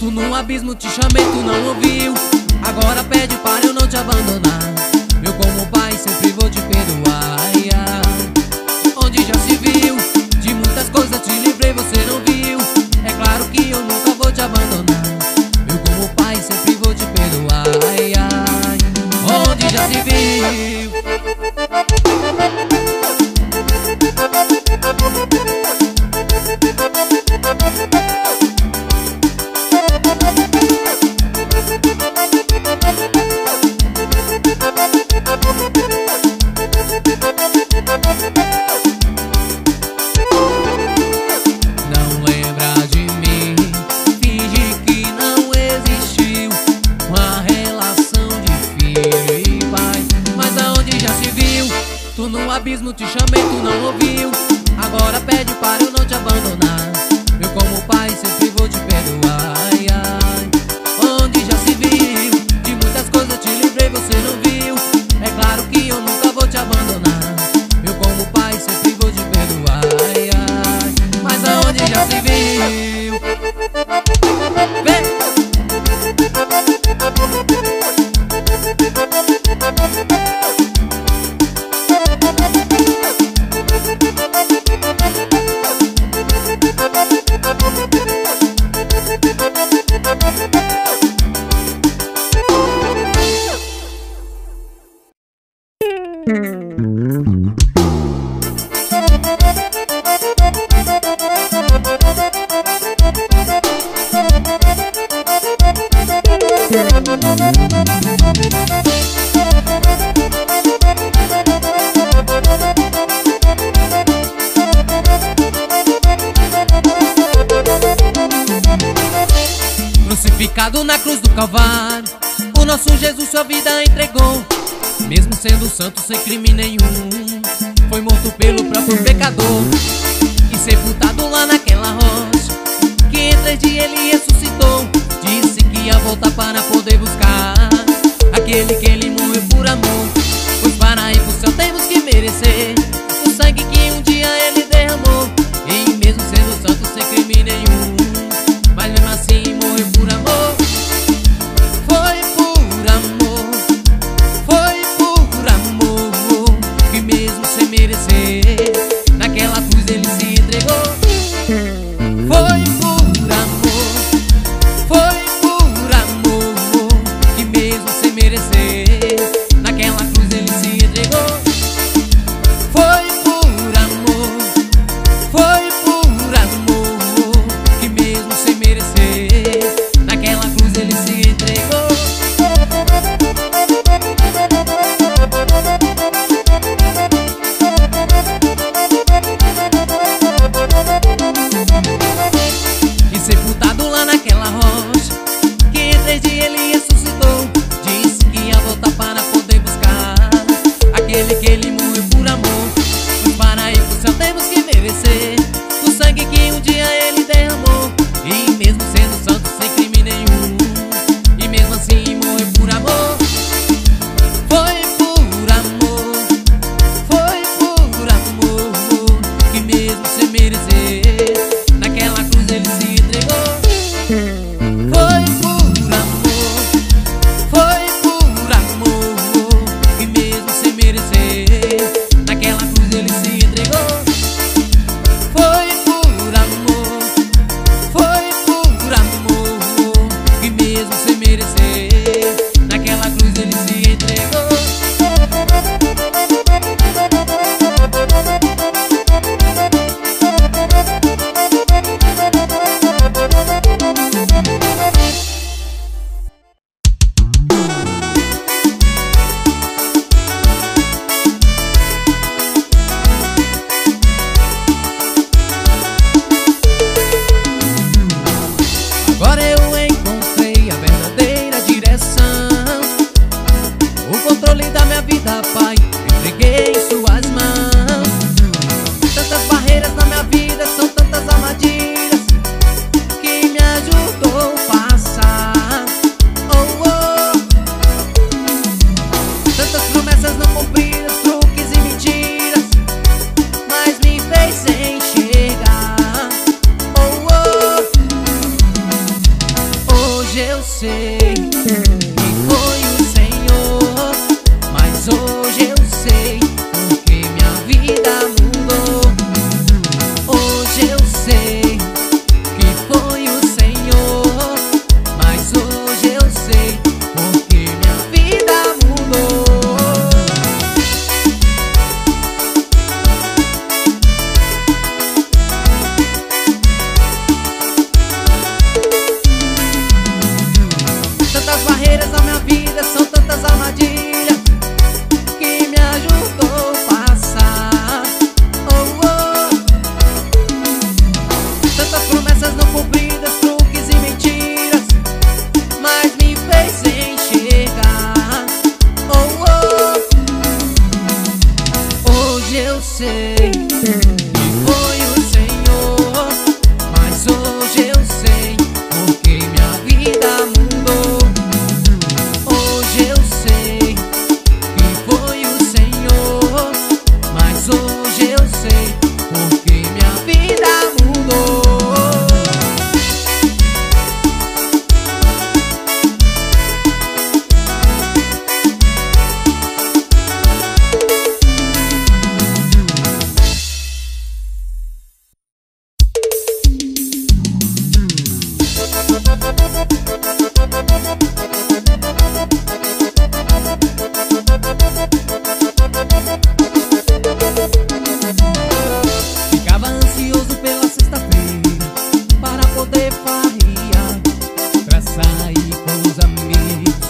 Tu no abismo te chamei, tu não ouviu. Agora pede para eu não te abandonar. Eu como pai sempre vou te perdoar. Onde já se viu? De muitas coisas te livrei, você não viu. É claro que eu nunca vou te abandonar. Eu como pai sempre vou te perdoar. Onde já se viu? Não lembra de mim, finge que não existiu uma relação de filho e pai. Mas aonde já se viu? Tu no abismo te chamei, tu não ouviu. Agora pede para eu não te abandonar. Eu como pai sempre vou te perdoar. Onde já se viu? De muitas coisas te livrei, você não viu. É claro que eu nunca vou te abandonar. Eu como pai sempre vou te perdoar. Mas aonde já se viu? Crucificado na cruz do Calvário, o nosso Jesus sua vida entregou. Mesmo sendo santo sem crime nenhum, foi morto pelo próprio pecador. E sepultado lá naquela rocha, que em 3 dias ele ressuscitou. Disse que ia voltar para poder buscar aquele que ele morreu por amor. Pois para ir pro céu temos que merecer o sangue que um dia ele derramou. E mesmo sendo santo sem crime nenhum, mas mesmo assim morreu por amor. Foi por amor, foi por amor, que mesmo sem merecer, naquela cruz ele se entregou. Foi por amor, que mesmo sem merecer, naquela cruz ele se entregou. Foi por amor, que mesmo sem merecer, naquela cruz ele se entregou. E sepultado lá naquela rocha, que em 3 dias ele ressuscitou. Disse que ia voltar para poder buscar aquele que ele morreu por amor. Pois para ir pro céu temos que merecer o sangue que um dia ele derramou. E mesmo sendo santo sem crime nenhum, e mesmo assim morreu por amor. Foi por amor, foi por amor, que mesmo sem merecer, naquela cruz ele se entregou. Foi por amor, que mesmo sem merecer, naquela cruz ele se entregou. Foi por amor, que mesmo sem merecer, naquela cruz ele se entregou. Agora eu encontrei a verdadeira direção, o controle da minha vida, Pai, entreguei em suas mãos. Tantas barreiras na minha vida, são tantas armadilhas que me ajudou a passar. Oh, oh. Tantas promessas não cumpridas, truques e mentiras, mas me fez enxergar. Oh, oh. hoje eu sei que foi o Senhor, mas hoje eu sei porque minha vida mudou. Hoje eu sei que foi o Senhor, mas hoje eu sei porque minha vida mudou. Tantas barreiras na minha vida, são tantas armadilhas que me ajudou a passar. Oh, oh. Tantas promessas não cumpridas, truques e mentiras, mas me fez enxergar. Oh, oh. Hoje eu sei que foi o Senhor, mas hoje eu sei porque minha vida mudou. Ficava ansioso pela sexta-feira para poder farrear, pra sair com os amigos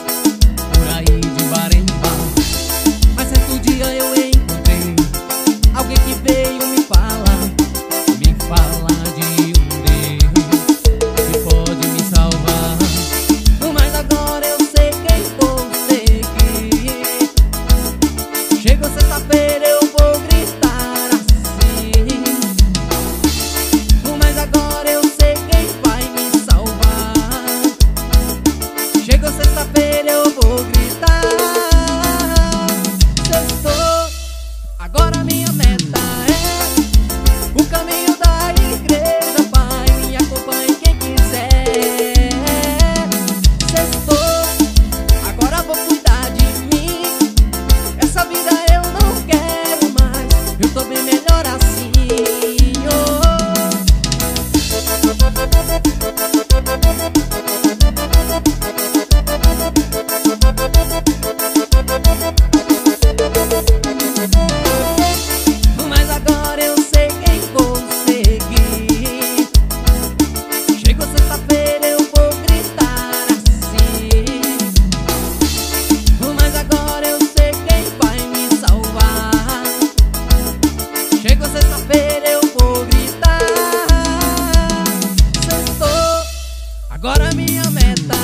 por aí de bar em bar. Mas certo dia eu encontrei alguém que veio me falar de um Deus que pode me salvar. Mas agora eu sei quem vou seguir. Chegou sexta-feira, eu vou gritar assim. Mas agora eu sei quem vai me salvar. Chegou sexta-feira, eu vou gritar. Sextou, agora minha meta é o caminho da igreja. Pai, me acompanhe quem quiser. Sextou, agora vou cuidar de mim. Essa vida eu não quero mais, eu tô bem melhor assim. Oh. Mas agora eu sei quem vou seguir. Chegou sexta-feira, eu vou gritar assim. Mas agora eu sei quem vai me salvar. Chegou sexta-feira, eu vou gritar. Sextou, agora minha meta